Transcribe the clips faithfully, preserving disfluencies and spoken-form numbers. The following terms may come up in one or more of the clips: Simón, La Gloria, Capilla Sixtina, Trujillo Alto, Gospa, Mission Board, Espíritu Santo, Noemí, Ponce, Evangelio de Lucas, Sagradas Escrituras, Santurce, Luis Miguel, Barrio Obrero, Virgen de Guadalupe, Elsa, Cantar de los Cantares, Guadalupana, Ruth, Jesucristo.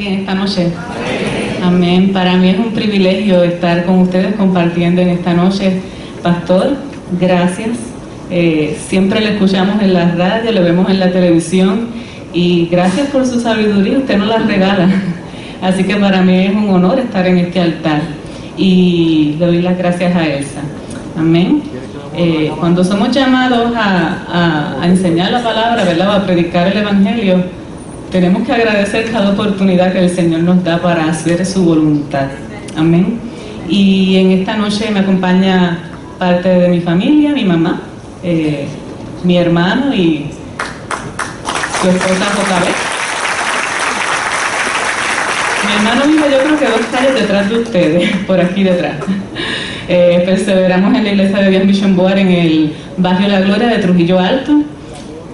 bien esta noche? Amén. Para mí es un privilegio estar con ustedes compartiendo en esta noche. Pastor, gracias. Eh, siempre le escuchamos en la radio, lo vemos en la televisión y gracias por su sabiduría, usted nos la regala. Así que para mí es un honor estar en este altar y le doy las gracias a Elsa. Amén. Eh, cuando somos llamados a, a, a enseñar la palabra, ¿verdad?, a predicar el Evangelio, tenemos que agradecer cada oportunidad que el Señor nos da para hacer su voluntad. Amén. Y en esta noche me acompaña parte de mi familia, mi mamá, eh, mi hermano y su esposa Poca vez. Mi hermano vive, yo creo que dos calles detrás de ustedes, por aquí detrás. Eh, perseveramos en la iglesia de Dios Mission Board en el barrio La Gloria de Trujillo Alto,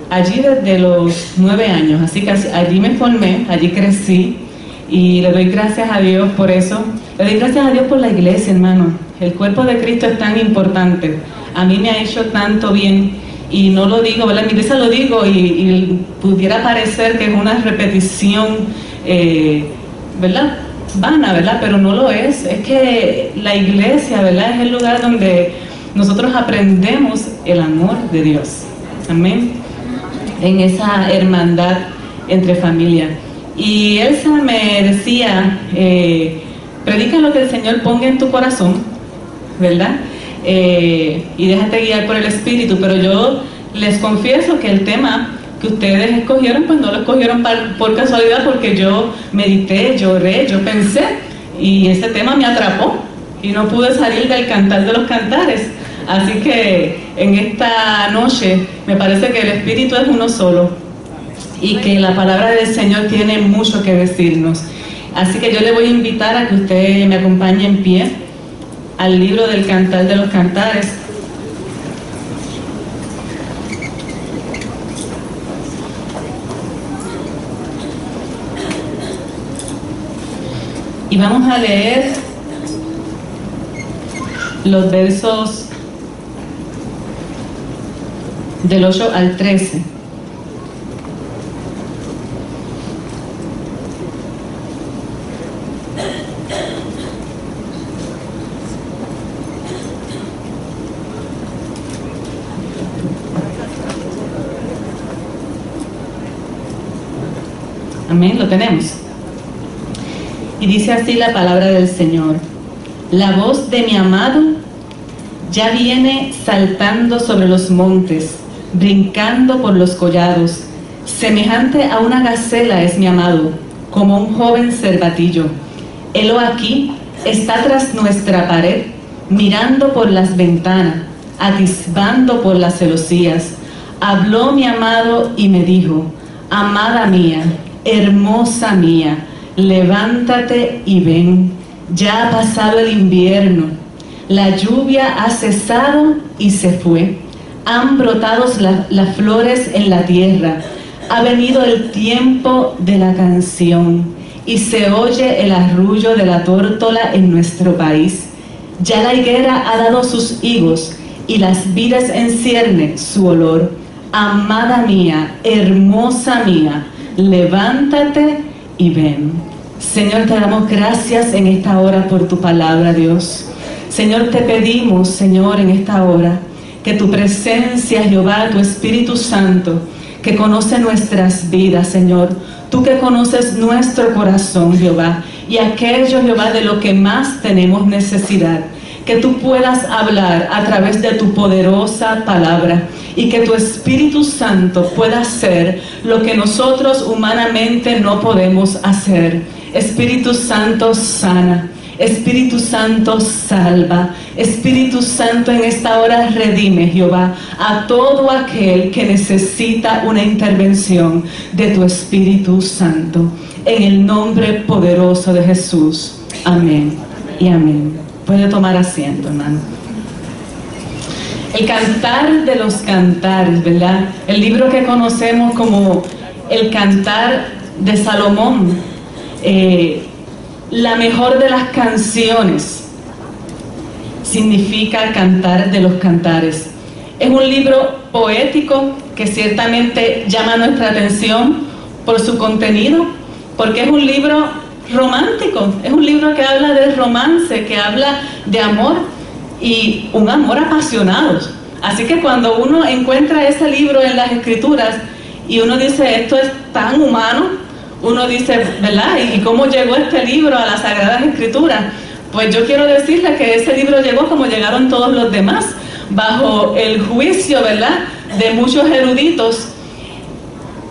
allí desde los nueve años, así que allí me formé, allí crecí y le doy gracias a Dios por eso, le doy gracias a Dios por la iglesia, hermano. El cuerpo de Cristo es tan importante, a mí me ha hecho tanto bien y no lo digo, ¿verdad? En mi iglesia lo digo y, y pudiera parecer que es una repetición, eh, ¿verdad?, vana, ¿verdad? Pero no lo es. Es que la iglesia, ¿verdad?, es el lugar donde nosotros aprendemos el amor de Dios. Amén. En esa hermandad entre familia. Y Elsa me decía, eh, predica lo que el Señor ponga en tu corazón, ¿verdad? Eh, y déjate guiar por el Espíritu. Pero yo les confieso que el tema que ustedes escogieron, pues no lo escogieron por casualidad, porque yo medité, lloré, yo pensé y ese tema me atrapó y no pude salir del Cantar de los Cantares. Así que en esta noche me parece que el Espíritu es uno solo y que la palabra del Señor tiene mucho que decirnos. Así que yo le voy a invitar a que usted me acompañe en pie al libro del Cantar de los Cantares. Y vamos a leer los versos del ocho al trece. Amén, lo tenemos. Y dice así la palabra del Señor: la voz de mi amado ya viene saltando sobre los montes, brincando por los collados. Semejante a una gacela es mi amado, como un joven cervatillo. Helo aquí, está tras nuestra pared, mirando por las ventanas, atisbando por las celosías. Habló mi amado y me dijo: amada mía, hermosa mía, levántate y ven, ya ha pasado el invierno, la lluvia ha cesado y se fue, han brotado la, las flores en la tierra, ha venido el tiempo de la canción y se oye el arrullo de la tórtola en nuestro país, ya la higuera ha dado sus higos y las vides enciernen su olor. Amada mía, hermosa mía, levántate y ven. Señor, te damos gracias en esta hora por tu palabra, Dios. Señor, te pedimos, Señor, en esta hora, que tu presencia, Jehová, tu Espíritu Santo, que conoce nuestras vidas, Señor, tú que conoces nuestro corazón, Jehová, y aquello, Jehová, de lo que más tenemos necesidad, que tú puedas hablar a través de tu poderosa palabra y que tu Espíritu Santo pueda hacer lo que nosotros humanamente no podemos hacer. Espíritu Santo, sana. Espíritu Santo, salva. Espíritu Santo, en esta hora redime, Jehová, a todo aquel que necesita una intervención de tu Espíritu Santo. En el nombre poderoso de Jesús. Amén y amén. Puede tomar asiento, hermano. El Cantar de los Cantares, ¿verdad? El libro que conocemos como el Cantar de Salomón, eh, la mejor de las canciones, significa Cantar de los Cantares. Es un libro poético que ciertamente llama nuestra atención por su contenido, porque es un libro romántico, es un libro que habla de romance, que habla de amor y un amor apasionado. Así que cuando uno encuentra ese libro en las Escrituras y uno dice, esto es tan humano, uno dice, ¿verdad? ¿Y cómo llegó este libro a las Sagradas Escrituras? Pues yo quiero decirles que ese libro llegó como llegaron todos los demás, bajo el juicio, ¿verdad?, de muchos eruditos,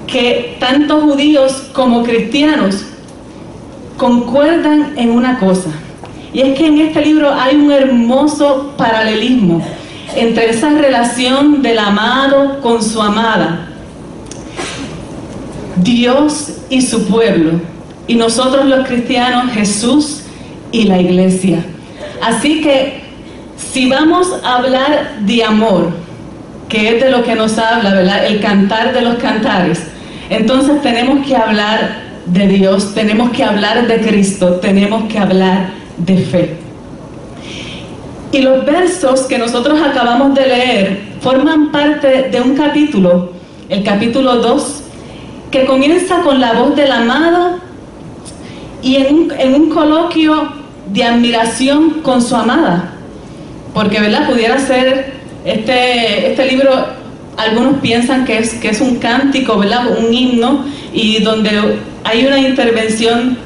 que tanto judíos como cristianos concuerdan en una cosa, y es que en este libro hay un hermoso paralelismo entre esa relación del amado con su amada, Dios y su pueblo, y nosotros los cristianos, Jesús y la iglesia. Así que si vamos a hablar de amor, que es de lo que nos habla, ¿verdad?, el Cantar de los Cantares, entonces tenemos que hablar de Dios, tenemos que hablar de Cristo, tenemos que hablar de fe. Y los versos que nosotros acabamos de leer forman parte de un capítulo, el capítulo dos, que comienza con la voz del amado y en un, en un coloquio de admiración con su amada, porque, ¿verdad?, pudiera ser este, este libro, algunos piensan que es, que es un cántico, ¿verdad?, un himno, y donde hay una intervención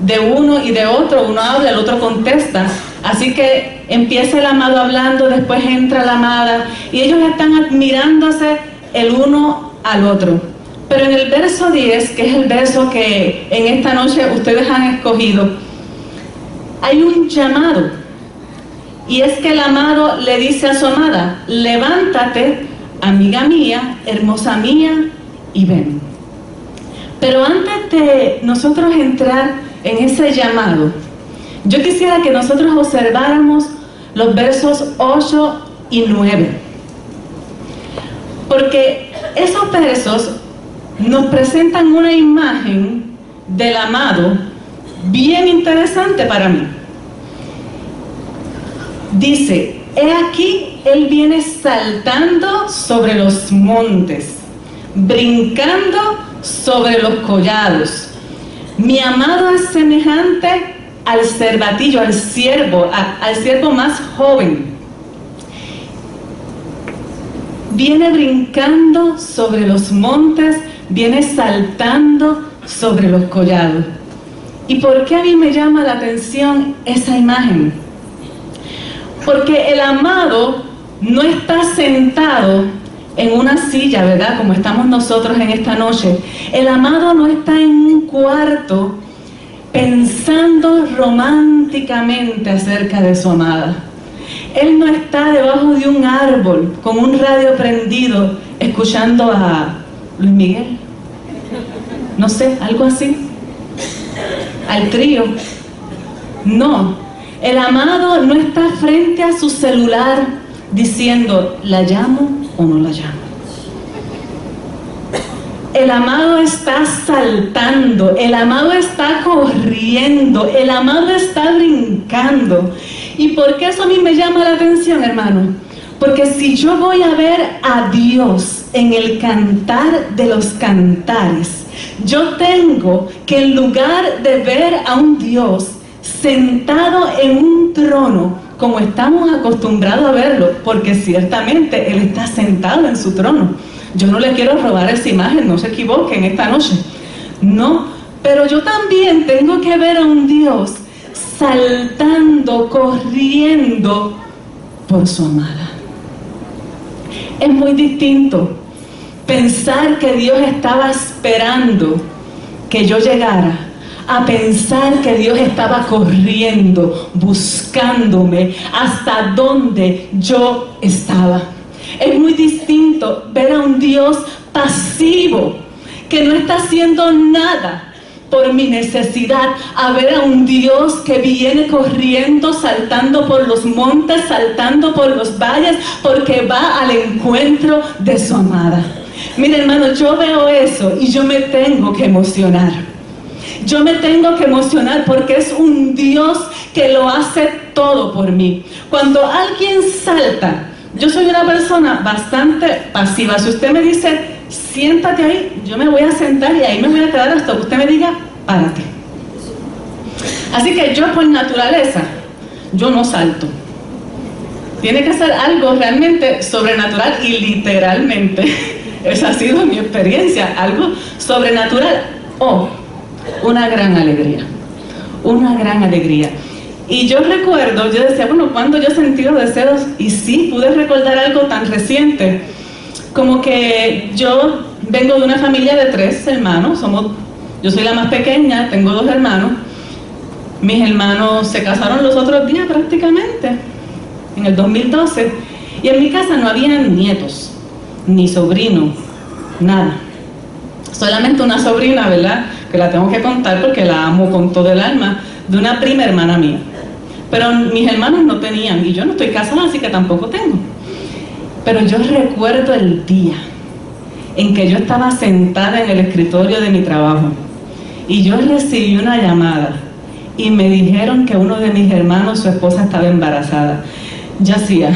de uno y de otro, uno habla, el otro contesta. Así que empieza el amado hablando, después entra la amada, y ellos están admirándose el uno al otro. Pero en el verso diez, que es el verso que en esta noche ustedes han escogido, hay un llamado, y es que el amado le dice a su amada, levántate, amiga mía, hermosa mía, y ven. Pero antes de nosotros entrar en ese llamado, yo quisiera que nosotros observáramos los versos ocho y nueve, porque esos versos nos presentan una imagen del amado bien interesante para mí. Dice, he aquí, él viene saltando sobre los montes, brincando sobre los collados. Mi amado es semejante al cervatillo, al ciervo, a, al ciervo más joven. Viene brincando sobre los montes, viene saltando sobre los collados. ¿Y por qué a mí me llama la atención esa imagen? Porque el amado no está sentado en una silla, ¿verdad?, como estamos nosotros en esta noche. El amado no está en un cuarto pensando románticamente acerca de su amada. Él no está debajo de un árbol con un radio prendido escuchando a Luis Miguel, no sé, algo así, al trío. No, el amado no está frente a su celular diciendo, ¿la llamo o no la llamo? El amado está saltando, el amado está corriendo, el amado está brincando. ¿Y por qué eso a mí me llama la atención, hermano? Porque si yo voy a ver a Dios en el Cantar de los Cantares, yo tengo que, en lugar de ver a un Dios sentado en un trono, como estamos acostumbrados a verlo, porque ciertamente Él está sentado en su trono, yo no le quiero robar esa imagen, no se equivoquen esta noche, no, pero yo también tengo que ver a un Dios saltando, corriendo por su amada. Es muy distinto pensar que Dios estaba esperando que yo llegara, a pensar que Dios estaba corriendo, buscándome hasta donde yo estaba. Es muy distinto ver a un Dios pasivo, que no está haciendo nada por mi necesidad, a ver a un Dios que viene corriendo, saltando por los montes, saltando por los valles, porque va al encuentro de su amada. Mire, hermano, yo veo eso y yo me tengo que emocionar. Yo me tengo que emocionar porque es un Dios que lo hace todo por mí. Cuando alguien salta, yo soy una persona bastante pasiva. Si usted me dice, siéntate ahí, yo me voy a sentar y ahí me voy a quedar hasta que usted me diga, párate. Así que yo por naturaleza, yo no salto. Tiene que ser algo realmente sobrenatural y literalmente, esa ha sido mi experiencia, algo sobrenatural o oh, una gran alegría, una gran alegría. Y yo recuerdo, yo decía, bueno, cuando yo sentí los deseos, y sí, pude recordar algo tan reciente, como que yo vengo de una familia de tres hermanos, somos, yo soy la más pequeña, tengo dos hermanos, mis hermanos se casaron los otros días prácticamente, en el dos mil doce, y en mi casa no había nietos, ni sobrinos, nada, solamente una sobrina, ¿verdad?, que la tengo que contar porque la amo con todo el alma, de una prima hermana mía, pero mis hermanos no tenían, y yo no estoy casada, así que tampoco tengo. Pero yo recuerdo el día en que yo estaba sentada en el escritorio de mi trabajo y yo recibí una llamada y me dijeron que uno de mis hermanos, su esposa, estaba embarazada. Yo hacía,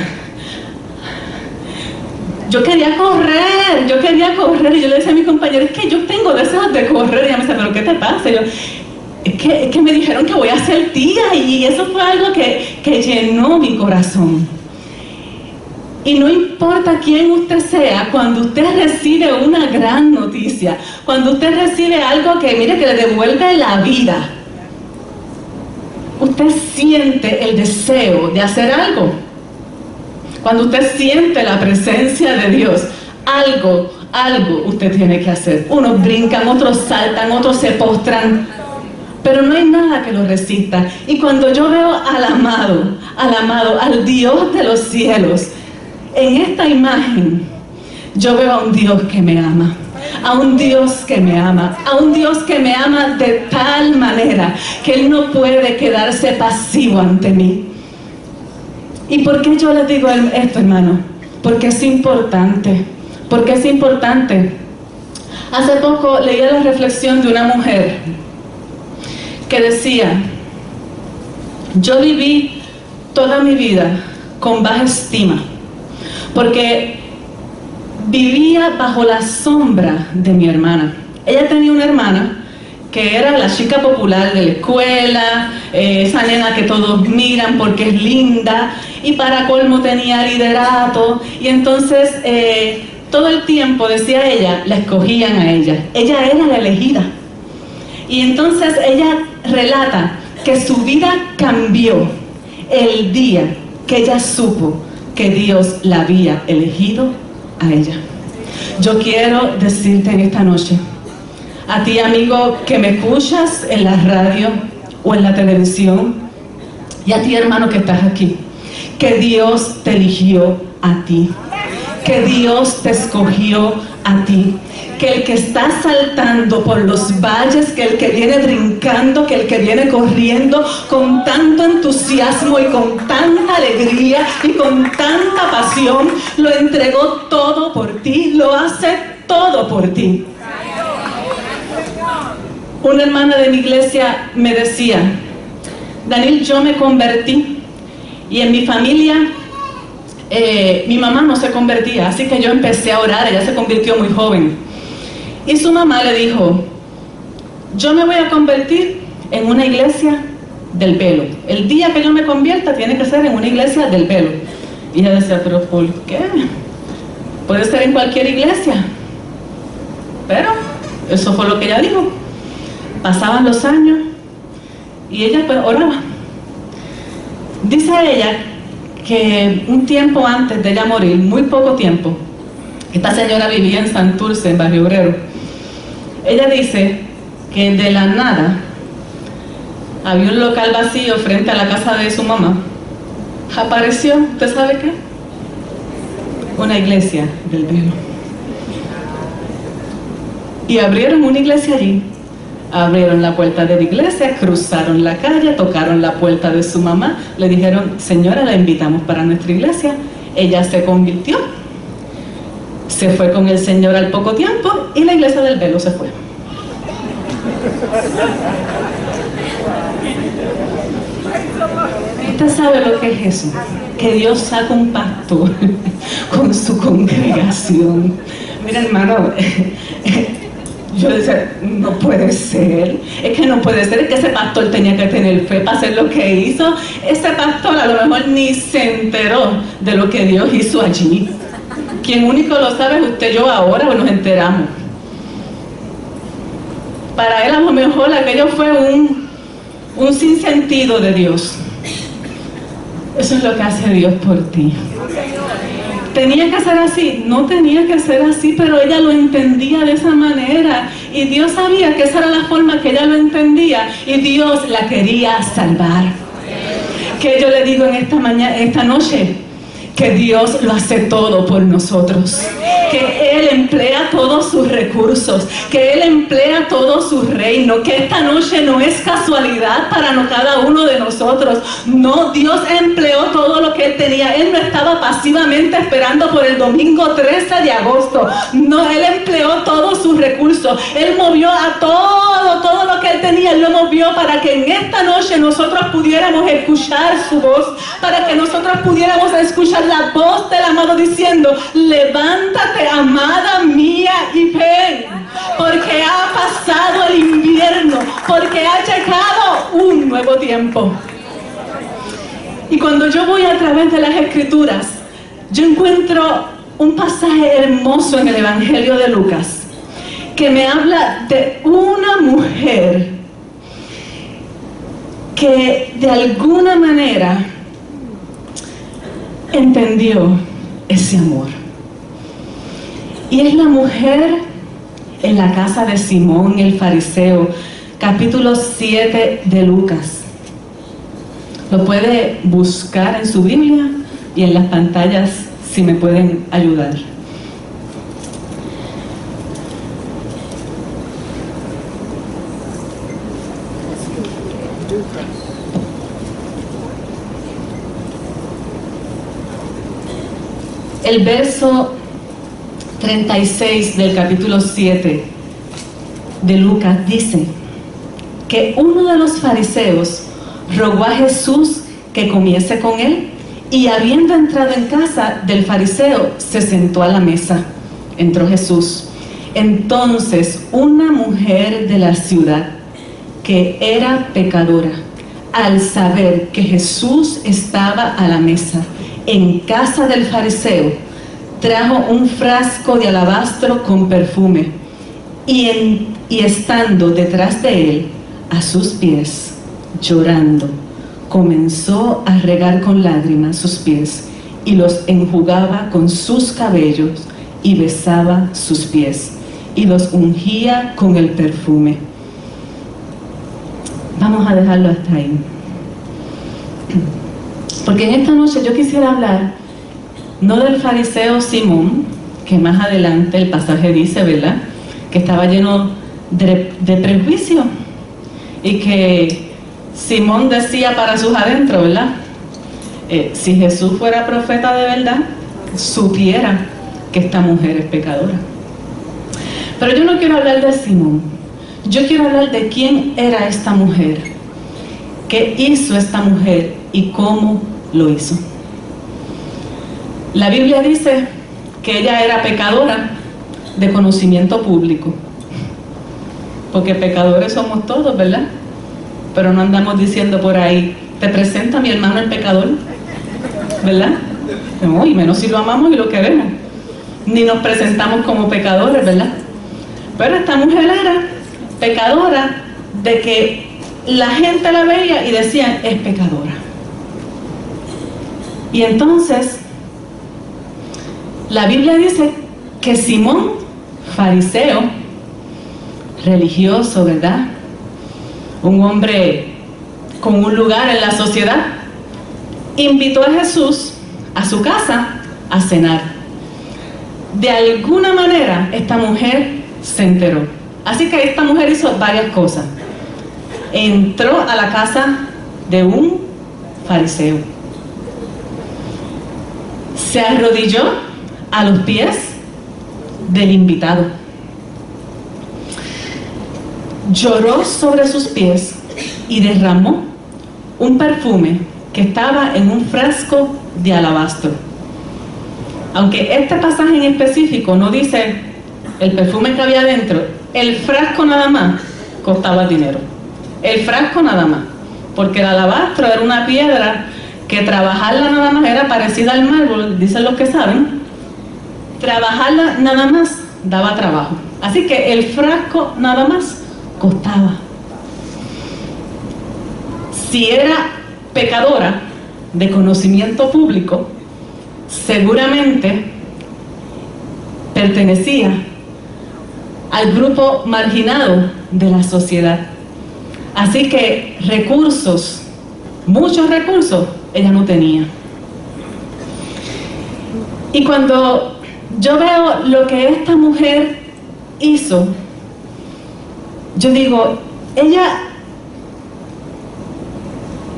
yo quería correr, yo quería correr, y yo le decía a mi compañero, es que yo tengo deseos de correr, y ella me decía, pero ¿qué te pasa? Y yo, es que, es que me dijeron que voy a ser tía, y eso fue algo que, que llenó mi corazón. Y no importa quién usted sea, cuando usted recibe una gran noticia, cuando usted recibe algo que, mire, que le devuelve la vida, usted siente el deseo de hacer algo. Cuando usted siente la presencia de Dios, algo, algo usted tiene que hacer. Unos brincan, otros saltan, otros se postran, pero no hay nada que lo resista. Y cuando yo veo al amado, al amado, al Dios de los cielos, en esta imagen, yo veo a un Dios que me ama, a un Dios que me ama, a un Dios que me ama de tal manera que Él no puede quedarse pasivo ante mí. ¿Y por qué yo les digo esto, hermano? Porque es importante, porque es importante. Hace poco leía la reflexión de una mujer que decía, yo viví toda mi vida con baja estima, porque vivía bajo la sombra de mi hermana. Ella tenía una hermana que era la chica popular de la escuela, eh, esa nena que todos miran porque es linda, y para colmo tenía liderato, y entonces eh, todo el tiempo, decía ella, la escogían a ella. Ella era la elegida. Y entonces ella relata que su vida cambió el día que ella supo que Dios la había elegido a ella. Yo quiero decirte en esta noche, a ti amigo que me escuchas en la radio o en la televisión, y a ti hermano que estás aquí, que Dios te eligió a ti, que Dios te escogió a ti, que el que está saltando por los valles, que el que viene brincando, que el que viene corriendo con tanto entusiasmo y con tanta alegría y con tanta pasión, lo entregó todo por ti, lo hace todo por ti. Una hermana de mi iglesia me decía, Daniel, yo me convertí y en mi familia eh, mi mamá no se convertía, así que yo empecé a orar, ella se convirtió muy joven. Y su mamá le dijo, yo me voy a convertir en una iglesia del pelo. El día que yo me convierta tiene que ser en una iglesia del pelo. Y ella decía, pero ¿por qué? Puede ser en cualquier iglesia. Pero eso fue lo que ella dijo. Pasaban los años y ella pues oraba. Dice ella que un tiempo antes de ella morir, muy poco tiempo, esta señora vivía en Santurce, en Barrio Obrero. Ella dice que de la nada había un local vacío frente a la casa de su mamá. Apareció, ¿usted sabe qué? Una iglesia del pelo. Y abrieron una iglesia allí. Abrieron la puerta de la iglesia, cruzaron la calle, tocaron la puerta de su mamá. Le dijeron, señora, la invitamos para nuestra iglesia. Ella se convirtió. Se fue con el Señor al poco tiempo y la iglesia del velo se fue. Usted sabe lo que es eso, que Dios saca un pacto con su congregación. Mira, hermano, Yo decía, no puede ser, es que no puede ser, es que ese pastor tenía que tener fe para hacer lo que hizo. Ese pastor a lo mejor ni se enteró de lo que Dios hizo allí. Quien único lo sabe es usted, yo ahora, pues nos enteramos. Para él a lo mejor aquello fue un, un sinsentido de Dios. Eso es lo que hace Dios por ti. Tenía que ser así, no tenía que ser así, pero ella lo entendía de esa manera y Dios sabía que esa era la forma que ella lo entendía y Dios la quería salvar. Que yo le digo en esta mañana, esta noche, que Dios lo hace todo por nosotros, que Él emplea todos sus recursos, que Él emplea todo su reino, que esta noche no es casualidad para no cada uno de nosotros. No, Dios empleó todo lo que Él tenía. Él no estaba pasivamente esperando por el domingo trece de agosto. No, Él empleó todos sus recursos. Él movió a todo, todo lo que Él tenía, Él lo movió para que en esta noche nosotros pudiéramos escuchar su voz, para que nosotros pudiéramos escuchar la voz del amado diciendo: levántate, amada mía, y ven, porque ha pasado el invierno, porque ha llegado un nuevo tiempo. Y cuando yo voy a través de las Escrituras, yo encuentro un pasaje hermoso en el Evangelio de Lucas que me habla de una mujer que de alguna manera entendió ese amor. Y es la mujer en la casa de Simón el fariseo, capítulo siete de Lucas. Lo puede buscar en su Biblia y en las pantallas si me pueden ayudar. El verso treinta y seis del capítulo siete de Lucas dice que uno de los fariseos rogó a Jesús que comiese con él, y habiendo entrado en casa del fariseo se sentó a la mesa. Entró Jesús. Entonces una mujer de la ciudad que era pecadora, al saber que Jesús estaba a la mesa en casa del fariseo, trajo un frasco de alabastro con perfume y, en, y estando detrás de él, a sus pies, llorando, comenzó a regar con lágrimas sus pies y los enjugaba con sus cabellos y besaba sus pies y los ungía con el perfume. Vamos a dejarlo hasta ahí, porque en esta noche yo quisiera hablar no del fariseo Simón, que más adelante el pasaje dice, ¿verdad?, que estaba lleno de, de prejuicio y que Simón decía para sus adentros, ¿verdad?, eh, si Jesús fuera profeta de verdad, supiera que esta mujer es pecadora. Pero yo no quiero hablar de Simón, yo quiero hablar de quién era esta mujer, qué hizo esta mujer y cómo lo hizo. La Biblia dice que ella era pecadora de conocimiento público, porque pecadores somos todos, ¿verdad? Pero no andamos diciendo por ahí, te presento a mi hermano el pecador, ¿verdad? No, y menos si lo amamos y lo queremos, ni nos presentamos como pecadores, ¿verdad? Pero esta mujer era pecadora de que la gente la veía y decían, es pecadora. Y entonces la Biblia dice que Simón, fariseo, religioso, ¿verdad?, un hombre con un lugar en la sociedad, invitó a Jesús a su casa a cenar. De alguna manera esta mujer se enteró. Así que esta mujer hizo varias cosas. Entró a la casa de un fariseo. Se arrodilló a los pies del invitado, lloró sobre sus pies y derramó un perfume que estaba en un frasco de alabastro. Aunque este pasaje en específico no dice el perfume que había dentro, El frasco nada más costaba dinero. El frasco nada más. Porque el alabastro era una piedra que trabajarla nada más era parecida al mármol, dicen los que saben. Trabajarla nada más daba trabajo. Así que el frasco nada más costaba. Si era pecadora de conocimiento público, seguramente pertenecía al grupo marginado de la sociedad. Así que recursos, muchos recursos, ella no tenía. Y cuando yo veo lo que esta mujer hizo, yo digo, ella,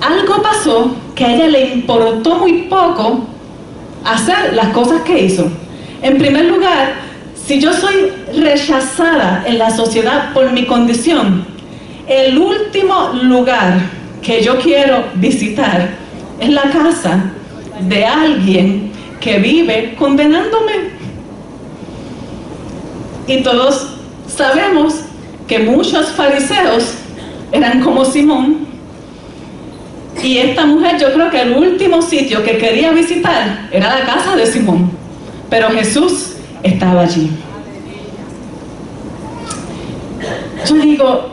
algo pasó que a ella le importó muy poco hacer las cosas que hizo. En primer lugar, si yo soy rechazada en la sociedad por mi condición, el último lugar que yo quiero visitar es la casa de alguien que vive condenándome. Y todos sabemos que muchos fariseos eran como Simón. Y esta mujer, yo creo que el último sitio que quería visitar era la casa de Simón. Pero Jesús estaba allí. Yo digo,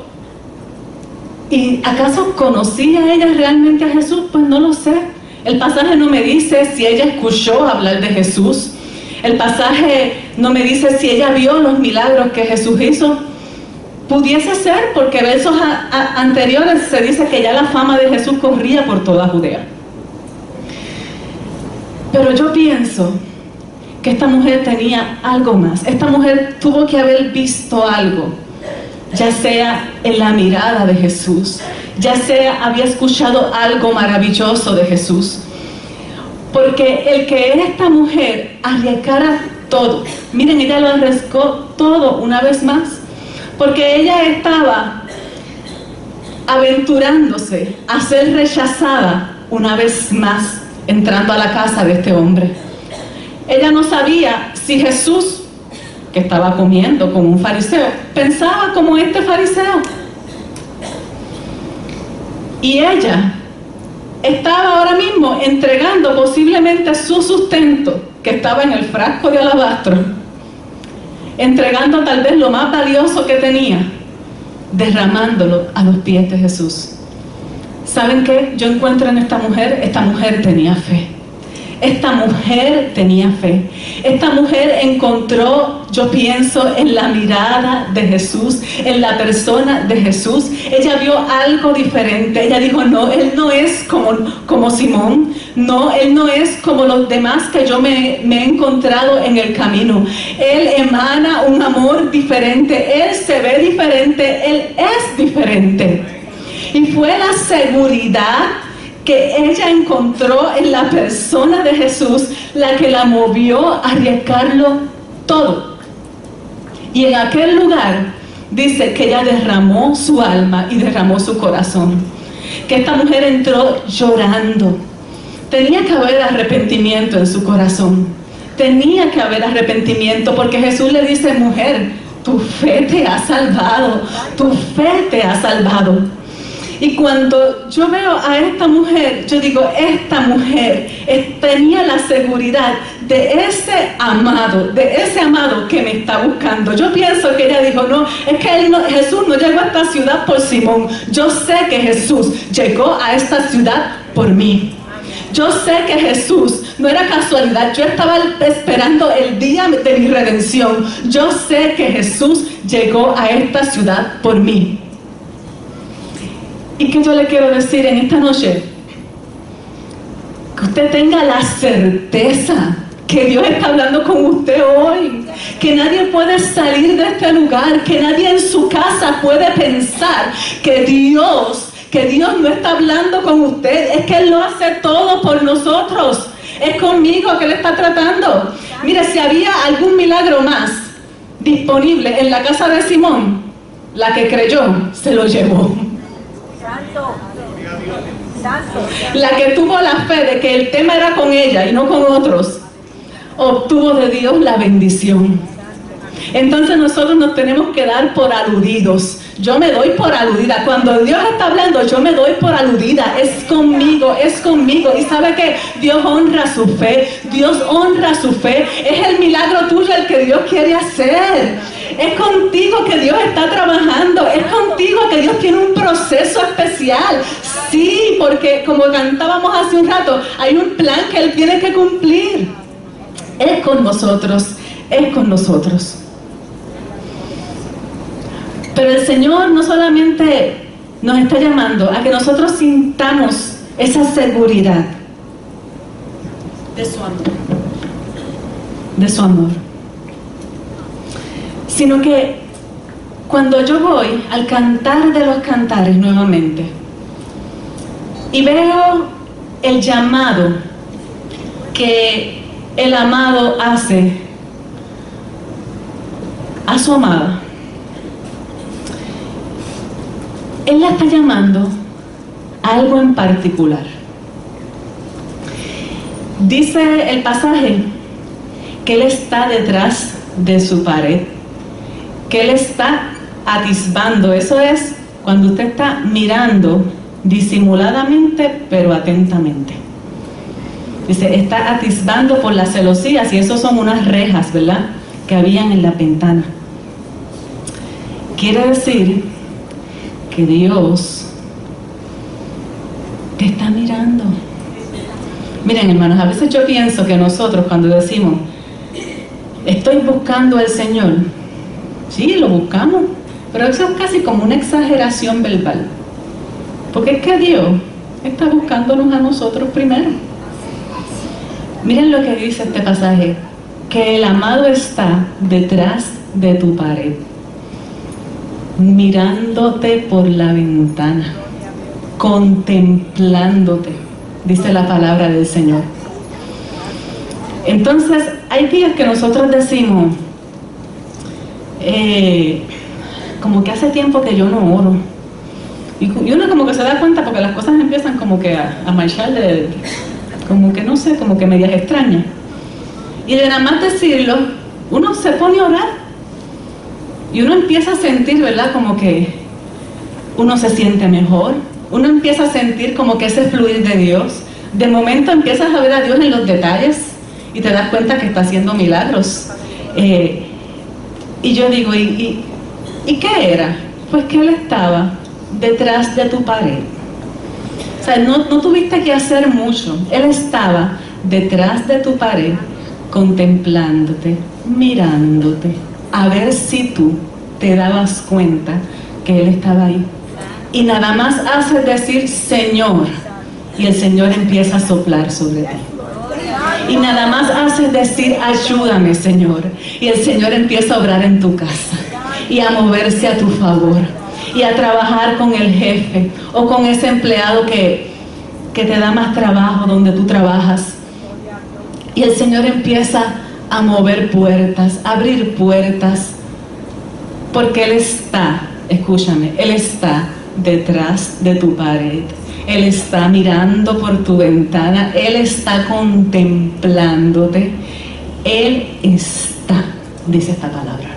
¿y acaso conocía ella realmente a Jesús? Pues no lo sé. El pasaje no me dice si ella escuchó hablar de Jesús. El pasaje no me dice si ella vio los milagros que Jesús hizo. Pudiese ser, porque versos a, a, anteriores se dice que ya la fama de Jesús corría por toda Judea. Pero yo pienso que esta mujer tenía algo más. Esta mujer tuvo que haber visto algo, ya sea en la mirada de Jesús, ya sea había escuchado algo maravilloso de Jesús. Porque el que esta mujer arriesgara todo, miren, ella lo arriesgó todo una vez más, porque ella estaba aventurándose a ser rechazada una vez más, entrando a la casa de este hombre. Ella no sabía si Jesús, que estaba comiendo con un fariseo, pensaba como este fariseo. Y ella estaba ahora mismo entregando posiblemente su sustento, que estaba en el frasco de alabastro, entregando tal vez lo más valioso que tenía, derramándolo a los pies de Jesús. ¿Saben qué? Yo encuentro en esta mujer, esta mujer tenía fe. Esta mujer tenía fe. Esta mujer encontró, yo pienso, en la mirada de Jesús, en la persona de Jesús. Ella vio algo diferente. Ella dijo, no, él no es como, como Simón. No, él no es como los demás que yo me, me he encontrado en el camino. Él emana un amor diferente. Él se ve diferente. Él es diferente. Y fue la seguridad que ella encontró en la persona de Jesús la que la movió a arriesgarlo todo. Y en aquel lugar dice que ella derramó su alma y derramó su corazón. Que esta mujer entró llorando. Tenía que haber arrepentimiento en su corazón. Tenía que haber arrepentimiento, porque Jesús le dice, mujer, tu fe te ha salvado, tu fe te ha salvado. Y cuando yo veo a esta mujer, yo digo, esta mujer tenía la seguridad de ese amado, de ese amado que me está buscando. Yo pienso que ella dijo, no, es que él no, Jesús no llegó a esta ciudad por Simón. Yo sé que Jesús llegó a esta ciudad por mí. Yo sé que Jesús no era casualidad. Yo estaba esperando el día de mi redención. Yo sé que Jesús llegó a esta ciudad por mí. Y que yo le quiero decir en esta noche, que usted tenga la certeza que Dios está hablando con usted hoy, que nadie puede salir de este lugar, que nadie en su casa puede pensar que Dios, que Dios no está hablando con usted, es que Él lo hace todo por nosotros, es conmigo que Él está tratando. Mire, si había algún milagro más disponible en la casa de Simón, la que creyó se lo llevó. La que tuvo la fe de que el tema era con ella y no con otros, obtuvo de Dios la bendición. Entonces nosotros nos tenemos que dar por aludidos. Yo me doy por aludida. Cuando Dios está hablando, yo me doy por aludida. Es conmigo, es conmigo. Y sabe que Dios honra su fe. Dios honra su fe. Es el milagro tuyo el que Dios quiere hacer. Es contigo que Dios está trabajando. Es contigo que Dios tiene un proceso especial. Sí, porque como cantábamos hace un rato, hay un plan que Él tiene que cumplir. Es con nosotros. Es con nosotros. Pero el Señor no solamente nos está llamando a que nosotros sintamos esa seguridad de su amor, de su amor, sino que cuando yo voy al Cantar de los Cantares nuevamente y veo el llamado que el amado hace a su amada, Él la está llamando a algo en particular. Dice el pasaje que Él está detrás de su pared, que Él está atisbando. Eso es cuando usted está mirando disimuladamente, pero atentamente. Dice, está atisbando por las celosías, y eso son unas rejas, ¿verdad?, que habían en la ventana. Quiere decir que Dios te está mirando. Miren, hermanos, a veces yo pienso que nosotros cuando decimos estoy buscando al Señor, sí, lo buscamos, pero eso es casi como una exageración verbal, porque es que Dios está buscándonos a nosotros primero. Miren lo que dice este pasaje, que el amado está detrás de tu pared, mirándote por la ventana, contemplándote, dice la palabra del Señor. Entonces hay días que nosotros decimos eh, como que hace tiempo que yo no oro, y, y uno como que se da cuenta porque las cosas empiezan como que a, a marchar de, como que no sé, como que medias extrañas, y de nada más decirlo uno se pone a orar. Y uno empieza a sentir, ¿verdad?, como que uno se siente mejor, uno empieza a sentir como que ese fluir de Dios. De momento empiezas a ver a Dios en los detalles y te das cuenta que está haciendo milagros. Eh, y yo digo, ¿y, y, ¿y qué era? Pues que Él estaba detrás de tu pared. O sea, no, no tuviste que hacer mucho. Él estaba detrás de tu pared, contemplándote, mirándote, a ver si tú te dabas cuenta que Él estaba ahí. Y nada más haces decir Señor, y el Señor empieza a soplar sobre ti. Y nada más haces decir ayúdame Señor, y el Señor empieza a obrar en tu casa, y a moverse a tu favor, y a trabajar con el jefe, o con ese empleado que, que te da más trabajo donde tú trabajas. Y el Señor empieza a a mover puertas, a abrir puertas, porque Él está, escúchame, Él está detrás de tu pared, Él está mirando por tu ventana, Él está contemplándote, Él está, dice esta palabra.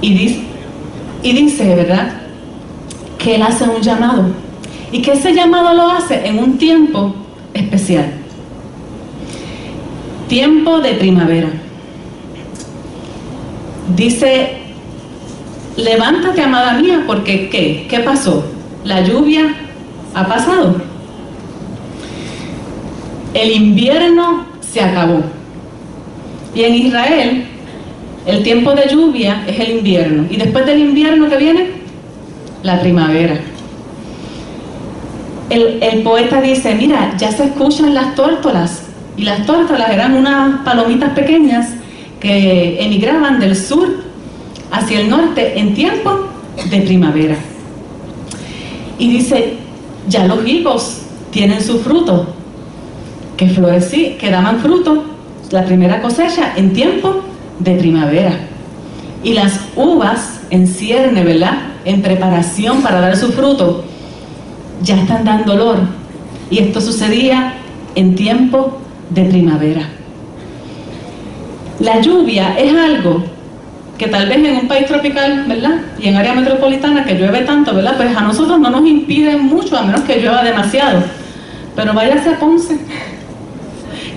Y dice, y dice, ¿verdad?, que Él hace un llamado, y que ese llamado lo hace en un tiempo especial. Tiempo de primavera. Dice, levántate amada mía, porque ¿qué? ¿Qué pasó? La lluvia ha pasado. El invierno se acabó. Y en Israel, el tiempo de lluvia es el invierno. Y después del invierno que viene, la primavera. El, el poeta dice, mira, ya se escuchan las tórtolas. Y las tórtolas eran unas palomitas pequeñas que emigraban del sur hacia el norte en tiempo de primavera. Y dice, ya los higos tienen su fruto, que florecí, que daban fruto, la primera cosecha en tiempo de primavera. Y las uvas en cierne, ¿verdad?, en preparación para dar su fruto, ya están dando olor. Y esto sucedía en tiempo de primavera. La lluvia es algo que tal vez en un país tropical, ¿verdad?, y en área metropolitana que llueve tanto, ¿verdad?, pues a nosotros no nos impide mucho, a menos que llueva demasiado. Pero váyase a Ponce,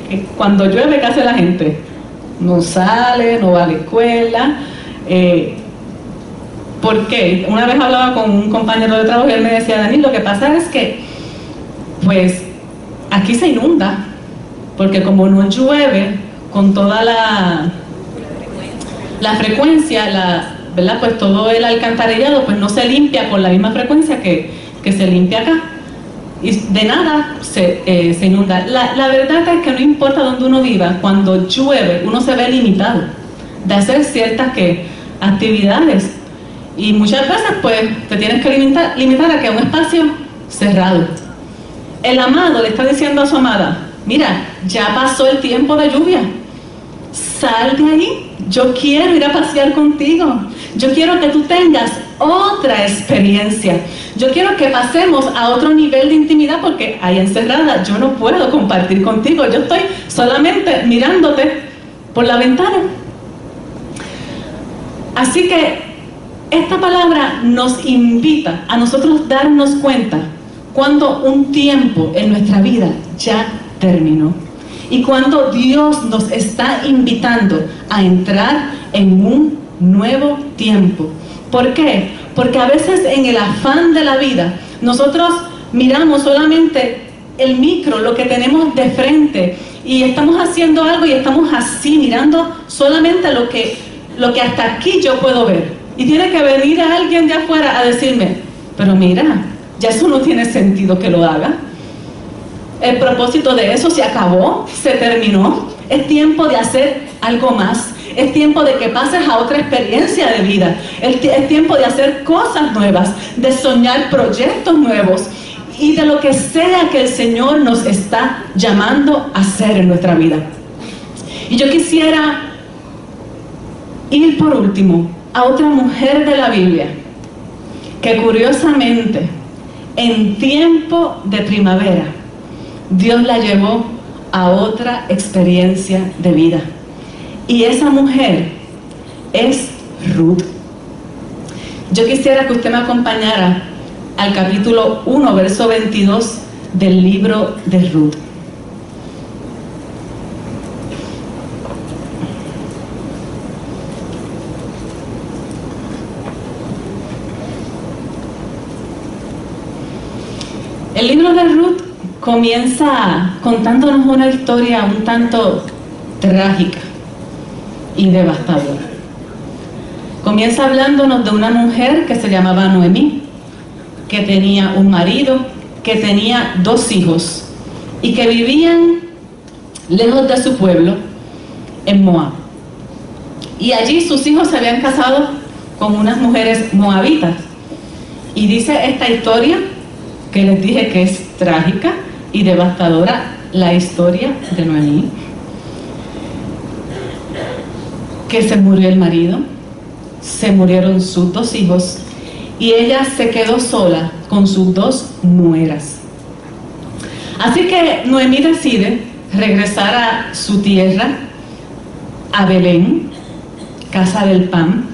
que cuando llueve, ¿qué hace la gente? No sale, no va a la escuela. Eh, ¿Por qué? Una vez hablaba con un compañero de trabajo y él me decía: Dani, lo que pasa es que, pues, aquí se inunda, porque como no llueve con toda la... la frecuencia, la, ¿verdad?, pues todo el alcantarillado pues no se limpia con la misma frecuencia que, que se limpia acá, y de nada se, eh, se inunda. La, la verdad es que no importa dónde uno viva, cuando llueve uno se ve limitado de hacer ciertas que, actividades, y muchas veces pues te tienes que limitar, limitar a que un espacio cerrado. El amado le está diciendo a su amada: mira, ya pasó el tiempo de lluvia, sal de ahí. Yo quiero ir a pasear contigo. Yo quiero que tú tengas otra experiencia. Yo quiero que pasemos a otro nivel de intimidad, porque ahí encerrada yo no puedo compartir contigo. Yo estoy solamente mirándote por la ventana. Así que esta palabra nos invita a nosotros darnos cuenta cuando un tiempo en nuestra vida ya terminó. Y cuando Dios nos está invitando a entrar en un nuevo tiempo. ¿Por qué? Porque a veces en el afán de la vida, nosotros miramos solamente el micro, lo que tenemos de frente. Y estamos haciendo algo y estamos así, mirando solamente lo que, lo que hasta aquí yo puedo ver. Y tiene que venir a alguien de afuera a decirme: pero mira, ya eso no tiene sentido que lo haga. El propósito de eso se acabó, se terminó. Es tiempo de hacer algo más. Es tiempo de que pases a otra experiencia de vida. Es, es tiempo de hacer cosas nuevas, de soñar proyectos nuevos y de lo que sea que el Señor nos está llamando a hacer en nuestra vida. Y yo quisiera ir por último a otra mujer de la Biblia que, curiosamente, en tiempo de primavera, Dios la llevó a otra experiencia de vida. Y esa mujer es Ruth. Yo quisiera que usted me acompañara al capítulo uno, verso veintidós del libro de Ruth. El libro de Ruth comienza contándonos una historia un tanto trágica y devastadora. Comienza hablándonos de una mujer que se llamaba Noemí, que tenía un marido, que tenía dos hijos y que vivían lejos de su pueblo, en Moab. Y allí sus hijos se habían casado con unas mujeres moabitas. Y dice esta historia, que les dije que es trágica y devastadora, la historia de Noemí, que se murió el marido, se murieron sus dos hijos y ella se quedó sola con sus dos nueras. Así que Noemí decide regresar a su tierra, a Belén, casa del pan,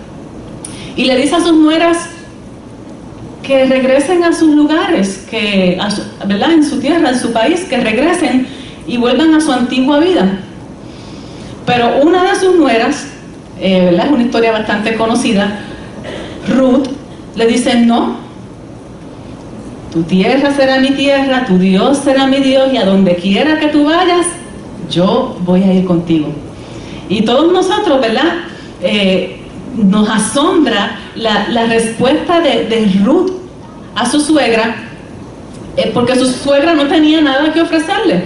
y le dice a sus nueras que regresen a sus lugares, que, a su, ¿verdad?, en su tierra, en su país, que regresen y vuelvan a su antigua vida. Pero una de sus nueras, eh, ¿verdad?, es una historia bastante conocida, Ruth, le dice: no, tu tierra será mi tierra, tu Dios será mi Dios, y a donde quiera que tú vayas, yo voy a ir contigo. Y todos nosotros, ¿verdad?, eh, nos asombra la, la respuesta de, de Ruth a su suegra, eh, porque su suegra no tenía nada que ofrecerle.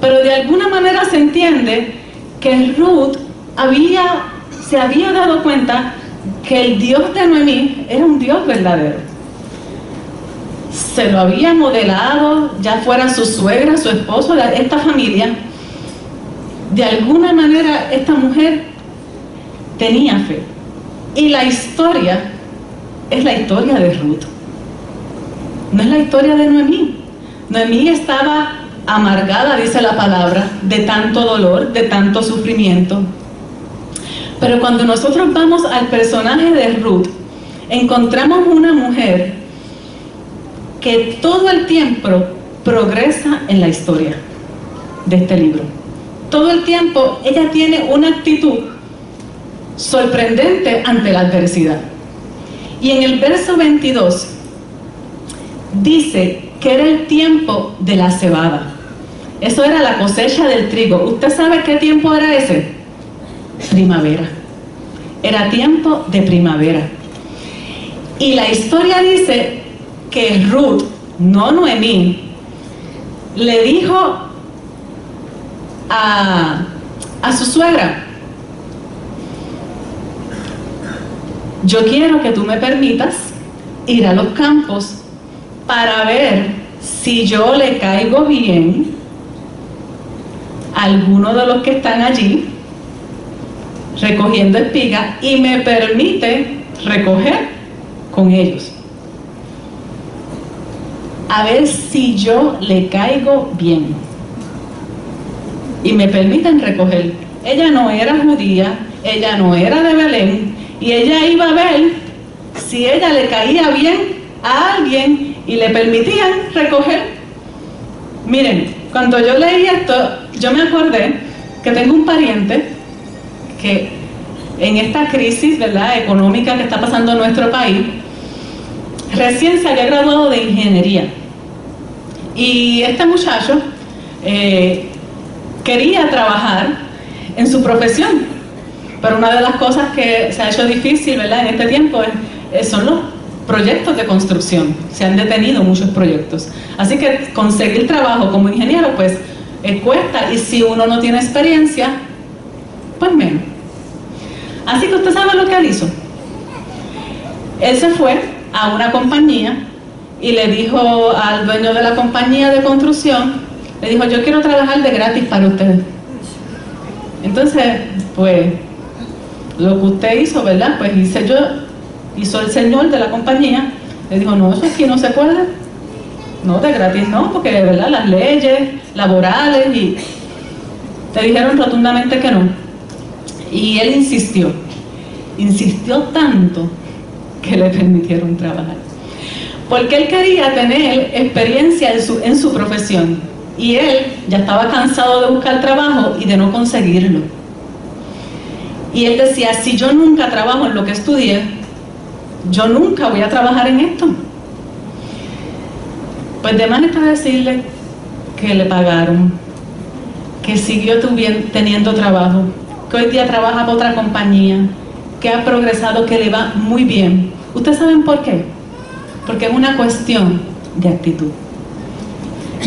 Pero de alguna manera se entiende que Ruth había, se había dado cuenta que el Dios de Noemí era un Dios verdadero. Se lo había modelado, ya fuera su suegra, su esposo, la, esta familia. De alguna manera esta mujer tenía fe. Y la historia es la historia de Ruth. No es la historia de Noemí. Noemí estaba amargada, dice la palabra, de tanto dolor, de tanto sufrimiento. Pero cuando nosotros vamos al personaje de Ruth, encontramos una mujer que todo el tiempo progresa en la historia de este libro. Todo el tiempo ella tiene una actitud sorprendente ante la adversidad. Y en el verso veintidós dice que era el tiempo de la cebada. Eso era la cosecha del trigo. ¿Usted sabe qué tiempo era ese? Primavera. Era tiempo de primavera. Y la historia dice que Ruth, no Noemí, le dijo a, a su suegra: yo quiero que tú me permitas ir a los campos para ver si yo le caigo bien a alguno de los que están allí recogiendo espigas y me permite recoger con ellos. A ver si yo le caigo bien y me permiten recoger. Ella no era judía, ella no era de Belén, y ella iba a ver si ella le caía bien a alguien y le permitían recoger. Miren, cuando yo leí esto, yo me acordé que tengo un pariente que en esta crisis, ¿verdad?, económica que está pasando en nuestro país, recién se había graduado de ingeniería. Y este muchacho eh, quería trabajar en su profesión. Pero una de las cosas que se ha hecho difícil, ¿verdad?, en este tiempo es, son los proyectos de construcción. Se han detenido muchos proyectos. Así que conseguir trabajo como ingeniero, pues, eh, cuesta. Y si uno no tiene experiencia, pues menos. Así que usted sabe lo que él hizo. Él se fue a una compañía y le dijo al dueño de la compañía de construcción, le dijo: yo quiero trabajar de gratis para usted. Entonces, pues, lo que usted hizo, ¿verdad?, pues hice yo, hizo el señor de la compañía. Le dijo: no, eso aquí no se puede. No, de gratis no, porque, ¿verdad?, las leyes laborales, y te dijeron rotundamente que no. Y él insistió, insistió tanto que le permitieron trabajar. Porque él quería tener experiencia en su, en su profesión. Y él ya estaba cansado de buscar trabajo y de no conseguirlo. Y él decía: si yo nunca trabajo en lo que estudié, yo nunca voy a trabajar en esto. Pues de más está decirle que le pagaron, que siguió teniendo trabajo, que hoy día trabaja para otra compañía, que ha progresado, que le va muy bien. ¿Ustedes saben por qué? Porque es una cuestión de actitud.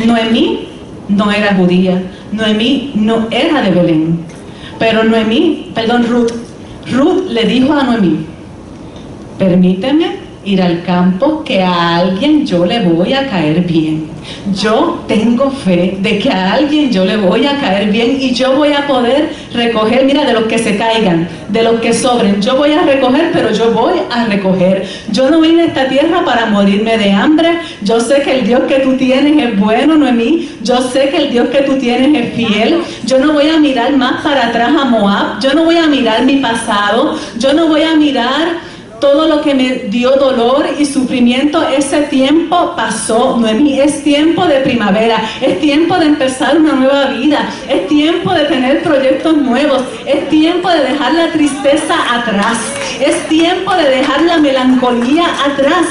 Noemí no era judía, Noemí no era de Belén. Pero Noemí, perdón, Ruth, Ruth le dijo a Noemí: permíteme ir al campo, que a alguien yo le voy a caer bien. Yo tengo fe de que a alguien yo le voy a caer bien y yo voy a poder recoger, mira, de los que se caigan, de los que sobren. Yo voy a recoger, pero yo voy a recoger. Yo no vine a esta tierra para morirme de hambre. Yo sé que el Dios que tú tienes es bueno, Noemí. Yo sé que el Dios que tú tienes es fiel. Yo no voy a mirar más para atrás a Moab. Yo no voy a mirar mi pasado. Yo no voy a mirar todo lo que me dio dolor y sufrimiento. Ese tiempo pasó, Noemí. Es tiempo de primavera, es tiempo de empezar una nueva vida, es tiempo de tener proyectos nuevos, es tiempo de dejar la tristeza atrás, es tiempo de dejar la melancolía atrás.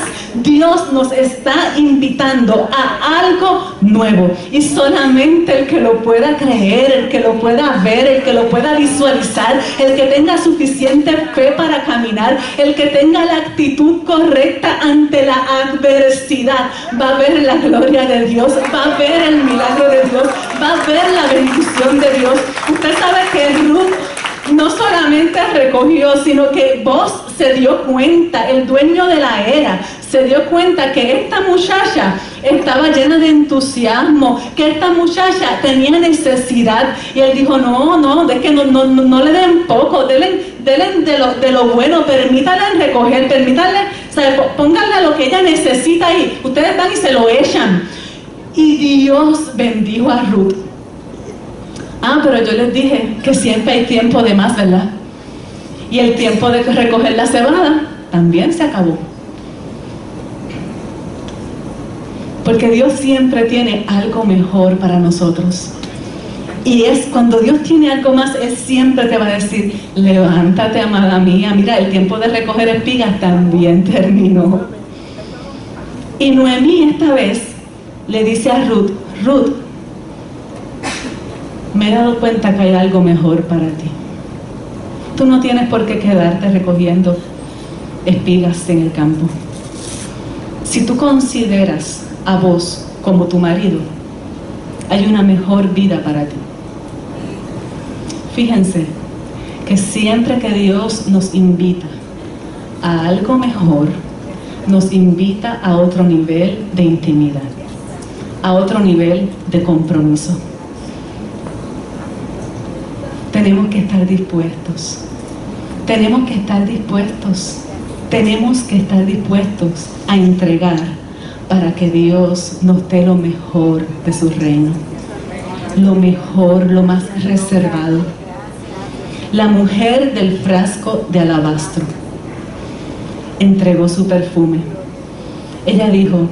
Dios nos está invitando a algo nuevo, y solamente el que lo pueda creer, el que lo pueda ver, el que lo pueda visualizar, el que tenga suficiente fe para caminar, el que tenga tenga la actitud correcta ante la adversidad, va a ver la gloria de Dios, va a ver el milagro de Dios, va a ver la bendición de Dios. Usted sabe que Ruth no solamente recogió, sino que vos se dio cuenta, el dueño de la era se dio cuenta que esta muchacha estaba llena de entusiasmo, que esta muchacha tenía necesidad, y él dijo: no, no, es que no, no, no le den poco, denle, denle de, lo, de lo bueno, permítanle recoger, permítanle, o sea, pónganle lo que ella necesita y ustedes van y se lo echan. Y Dios bendijo a Ruth. Ah, pero yo les dije que siempre hay tiempo de más, ¿verdad? y el tiempo de recoger la cebada también se acabó. Porque Dios siempre tiene algo mejor para nosotros. Y es cuando Dios tiene algo más, Él siempre te va a decir, levántate, amada mía, mira, el tiempo de recoger espigas también terminó. Y Noemí esta vez le dice a Ruth, Ruth, me he dado cuenta que hay algo mejor para ti. Tú no tienes por qué quedarte recogiendo espigas en el campo. Si tú consideras a vos como tu marido, hay una mejor vida para ti. Fíjense que siempre que Dios nos invita a algo mejor, nos invita a otro nivel de intimidad, a otro nivel de compromiso. Tenemos que estar dispuestos, tenemos que estar dispuestos, tenemos que estar dispuestos a entregar para que Dios nos dé lo mejor de su reino, lo mejor, lo más reservado. La mujer del frasco de alabastro entregó su perfume. Ella dijo,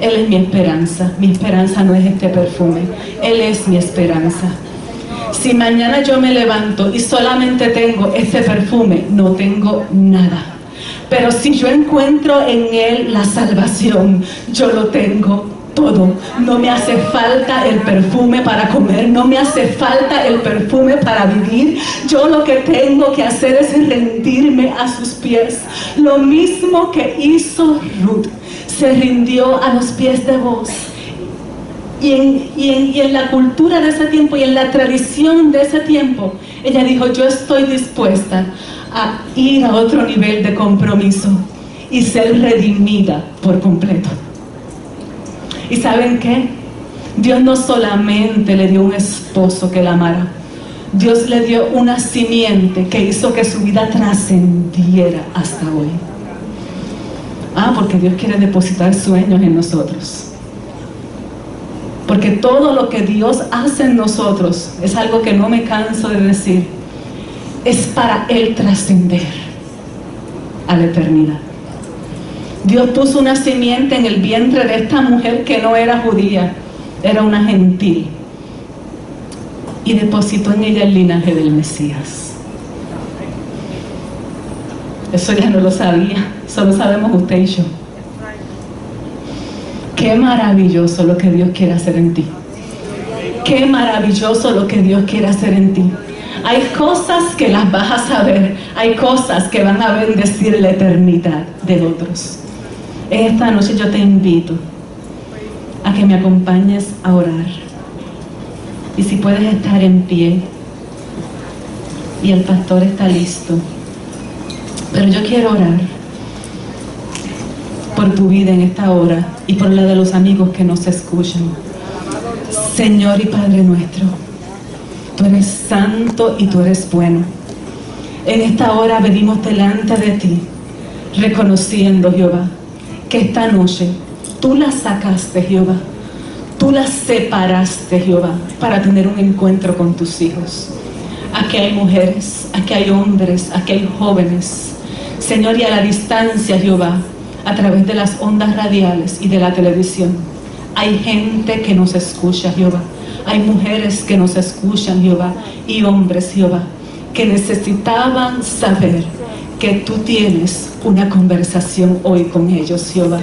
Él es mi esperanza, mi esperanza no es este perfume, Él es mi esperanza. Si mañana yo me levanto y solamente tengo este perfume, no tengo nada. Pero si yo encuentro en Él la salvación, yo lo tengo todo. No me hace falta el perfume para comer, no me hace falta el perfume para vivir. Yo lo que tengo que hacer es rendirme a sus pies. Lo mismo que hizo Ruth, se rindió a los pies de vos. Y en, y, en, y en la cultura de ese tiempo y en la tradición de ese tiempo, ella dijo, yo estoy dispuesta a ir a otro nivel de compromiso y ser redimida por completo. ¿Y saben qué? Dios no solamente le dio un esposo que la amara, Dios le dio una simiente que hizo que su vida trascendiera hasta hoy. Ah, porque Dios quiere depositar sueños en nosotros. Porque todo lo que Dios hace en nosotros, es algo que no me canso de decir, es para Él trascender a la eternidad. Dios puso una simiente en el vientre de esta mujer que no era judía, era una gentil, y depositó en ella el linaje del Mesías. Eso ya no lo sabía, solo sabemos usted y yo. Qué maravilloso lo que Dios quiere hacer en ti. Qué maravilloso lo que Dios quiere hacer en ti. Hay cosas que las vas a saber, hay cosas que van a bendecir la eternidad de otros. Esta noche yo te invito a que me acompañes a orar. Y si puedes estar en pie, y el pastor está listo. Pero yo quiero orar por tu vida en esta hora y por la de los amigos que nos escuchan. Señor y Padre nuestro, tú eres santo y tú eres bueno. En esta hora venimos delante de ti, reconociendo, Jehová, que esta noche tú la sacaste, Jehová, tú la separaste, Jehová, para tener un encuentro con tus hijos. Aquí hay mujeres, aquí hay hombres, aquí hay jóvenes, Señor, y a la distancia, Jehová, a través de las ondas radiales y de la televisión, hay gente que nos escucha, Jehová, hay mujeres que nos escuchan, Jehová, y hombres, Jehová, que necesitaban saber que tú tienes una conversación hoy con ellos, Jehová.